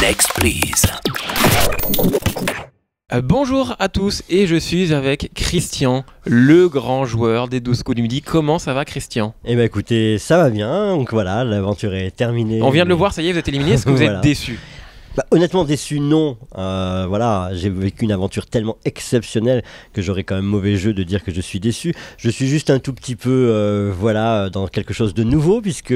Next, please. Bonjour à tous et je suis avec Christian, le grand joueur des 12 coups du midi. Comment ça va, Christian? Eh ben écoutez, ça va bien, donc voilà, l'aventure est terminée. On vient de le voir, ça y est, vous êtes éliminé, est-ce que vous êtes déçu? Bah, honnêtement déçu non, voilà, j'ai vécu une aventure tellement exceptionnelle que j'aurais quand même mauvais jeu de dire que je suis déçu. Je suis juste un tout petit peu voilà, dans quelque chose de nouveau, puisque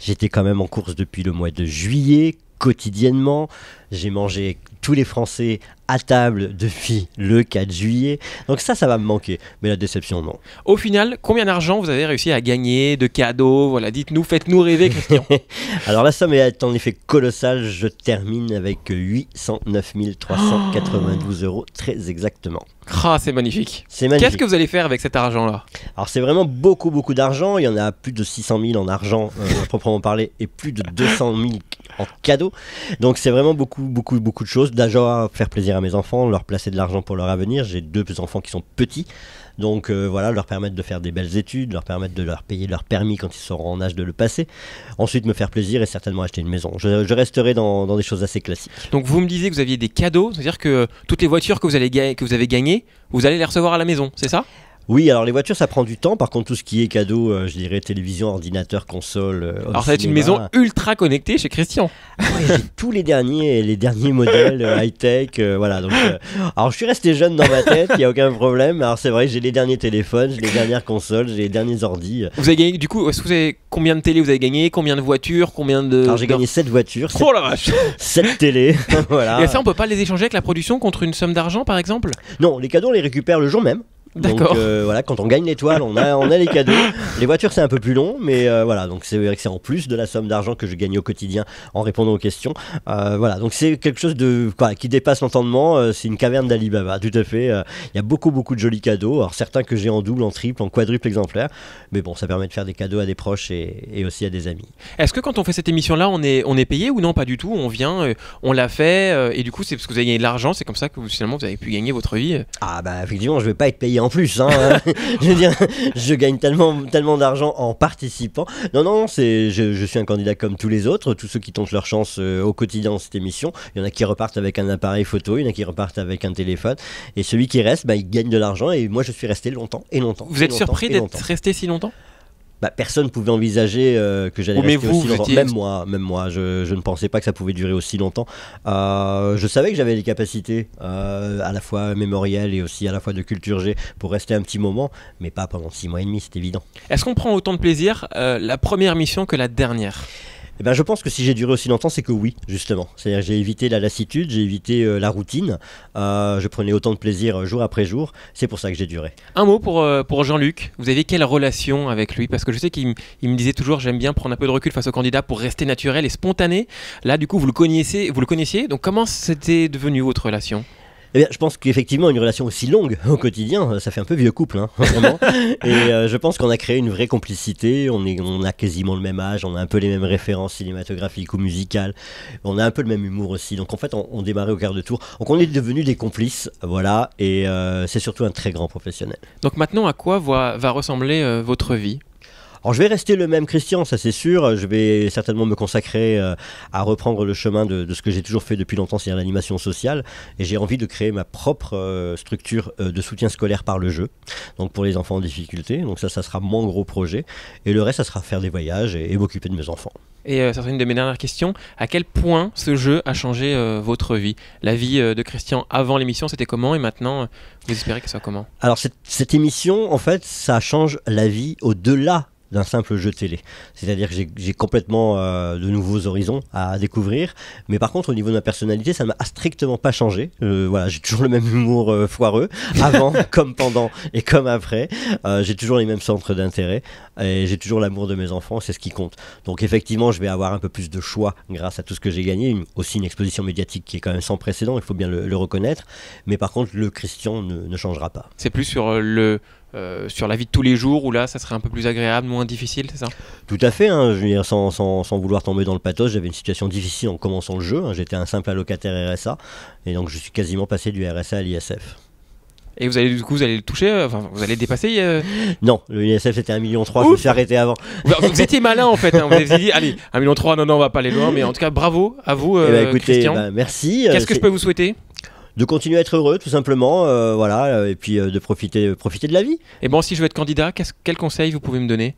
j'étais quand même en course depuis le mois de juillet quotidiennement. J'ai mangé tous les Français à table depuis le 4 juillet. Donc ça va me manquer. Mais la déception, non. Au final, combien d'argent vous avez réussi à gagner de cadeaux? Voilà, dites-nous, faites-nous rêver, Christian. Alors la somme est en effet colossale. Je termine avec 809 392 euros, très exactement. Ah, c'est magnifique. Qu'est-ce que vous allez faire avec cet argent-là? Alors c'est vraiment beaucoup, beaucoup d'argent. Il y en a plus de 600 000 en argent, à proprement parler, et plus de 200 000 en cadeaux. Donc c'est vraiment beaucoup, beaucoup, beaucoup de choses. Déjà, faire plaisir à mes enfants, leur placer de l'argent pour leur avenir. J'ai deux enfants qui sont petits. Donc voilà, leur permettre de faire des belles études, leur permettre de leur payer leur permis quand ils seront en âge de le passer. Ensuite, me faire plaisir et certainement acheter une maison. Je resterai dans des choses assez classiques. Donc vous me disiez que vous aviez des cadeaux, c'est-à-dire que toutes les voitures que vous avez gagnées, vous allez les recevoir à la maison, c'est ça ? Oui, alors les voitures, ça prend du temps. Par contre, tout ce qui est cadeau, je dirais télévision, ordinateur, console. Alors ça va être une maison ultra connectée chez Christian. Oui, j'ai tous les derniers modèles high-tech. Voilà. Donc, alors je suis resté jeune dans ma tête, il n'y a aucun problème. Alors c'est vrai, j'ai les derniers téléphones, j'ai les dernières consoles, j'ai les derniers ordis. Vous avez gagné, du coup, est-ce que vous avez combien de télé vous avez gagné? Combien de voitures? Combien de... Alors j'ai gagné 7 voitures. Oh la vache, 7 télé. Voilà. Et ça, on peut pas les échanger avec la production contre une somme d'argent, par exemple? Non, les cadeaux, on les récupère le jour même. Donc voilà, quand on gagne l'étoile, on a les cadeaux. Les voitures, c'est un peu plus long, mais voilà, donc c'est vrai que c'est en plus de la somme d'argent que je gagne au quotidien en répondant aux questions. Voilà, donc c'est quelque chose de quoi, qui dépasse l'entendement. C'est une caverne d'Ali Baba, tout à fait. Il y a beaucoup, beaucoup de jolis cadeaux. Alors certains que j'ai en double, en triple, en quadruple exemplaire, mais bon, ça permet de faire des cadeaux à des proches et aussi à des amis. Est-ce que quand on fait cette émission-là, on est payé ou non? Pas du tout. On vient, on l'a fait, et du coup, c'est parce que vous avez gagné de l'argent, c'est comme ça que finalement vous avez pu gagner votre vie. Ah bah effectivement, je vais pas être payé en plus, hein. Je veux dire, je gagne tellement d'argent en participant. Non, je suis un candidat comme tous les autres, tous ceux qui tentent leur chance au quotidien dans cette émission. Il y en a qui repartent avec un appareil photo, il y en a qui repartent avec un téléphone, et celui qui reste, bah, il gagne de l'argent, et moi je suis resté longtemps et longtemps. Vous êtes surpris d'être resté si longtemps? Bah, personne ne pouvait envisager que j'allais rester aussi longtemps. Même moi, je ne pensais pas que ça pouvait durer aussi longtemps. Je savais que j'avais les capacités à la fois mémorielles et aussi à la fois de culture G pour rester un petit moment, mais pas pendant 6 mois et demi, c'est évident. Est-ce qu'on prend autant de plaisir la première mission que la dernière? Eh ben, je pense que si j'ai duré aussi longtemps, c'est que oui, justement. C'est-à-dire que j'ai évité la lassitude, j'ai évité la routine. Je prenais autant de plaisir jour après jour. C'est pour ça que j'ai duré. Un mot pour Jean-Luc. Vous avez quelle relation avec lui? Parce que je sais qu'il me disait toujours, j'aime bien prendre un peu de recul face au candidat pour rester naturel et spontané. Là, du coup, vous le connaissiez. Donc, comment c'était devenu votre relation? Eh bien, je pense qu'effectivement une relation aussi longue au quotidien, ça fait un peu vieux couple, hein, vraiment. Et je pense qu'on a créé une vraie complicité. On a quasiment le même âge, on a un peu les mêmes références cinématographiques ou musicales, on a un peu le même humour aussi. Donc en fait on démarrait au quart de tour, donc on est devenus des complices, voilà. Et c'est surtout un très grand professionnel. Donc maintenant, à quoi va ressembler votre vie? Alors je vais rester le même Christian, ça c'est sûr. Je vais certainement me consacrer à reprendre le chemin de ce que j'ai toujours fait depuis longtemps, c'est-à-dire l'animation sociale. Et j'ai envie de créer ma propre structure de soutien scolaire par le jeu, donc pour les enfants en difficulté. Donc ça sera mon gros projet. Et le reste, ça sera faire des voyages et m'occuper de mes enfants. Et ça sera une de mes dernières questions. À quel point ce jeu a changé votre vie? La vie de Christian avant l'émission, c'était comment? Et maintenant, vous espérez que ça soit comment? Alors cette émission, en fait, ça change la vie au-delà d'un simple jeu télé. C'est-à-dire que j'ai complètement de nouveaux horizons à découvrir, mais par contre au niveau de ma personnalité, ça ne m'a strictement pas changé. Voilà, j'ai toujours le même humour foireux, avant comme pendant et comme après. J'ai toujours les mêmes centres d'intérêt et j'ai toujours l'amour de mes enfants, c'est ce qui compte. Donc effectivement, je vais avoir un peu plus de choix grâce à tout ce que j'ai gagné, aussi une exposition médiatique qui est quand même sans précédent, il faut bien le reconnaître, mais par contre le Christian ne changera pas. C'est plus sur la vie de tous les jours, où là ça serait un peu plus agréable, moins difficile, c'est ça? Tout à fait, hein, je veux dire, sans vouloir tomber dans le pathos, j'avais une situation difficile en commençant le jeu, hein, j'étais un simple allocataire RSA, et donc je suis quasiment passé du RSA à l'ISF. Et vous allez, du coup, vous allez le toucher, enfin, vous allez dépasser. Non, le ISF c'était 1,3 million, je me suis arrêté avant. Vous étiez malin en fait, hein, vous avez dit, allez, 1,3 million, non, on va pas aller loin, mais en tout cas, bravo à vous, écoutez, Christian. Merci. Qu'est-ce que je peux vous souhaiter? De continuer à être heureux, tout simplement, voilà, et puis de profiter de la vie. Et bon, si je veux être candidat, quel conseil vous pouvez me donner?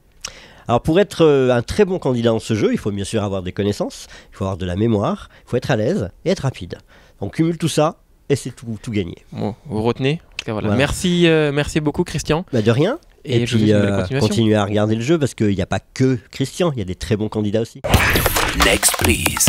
Alors pour être un très bon candidat en ce jeu, il faut bien sûr avoir des connaissances, il faut avoir de la mémoire, il faut être à l'aise et être rapide. On cumule tout ça et c'est tout gagné. Bon, vous retenez. En tout cas, voilà. Voilà. Merci beaucoup Christian. Bah de rien. Et je puis continuez à regarder le jeu parce qu'il n'y a pas que Christian, il y a des très bons candidats aussi. Next please.